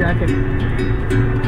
jacket.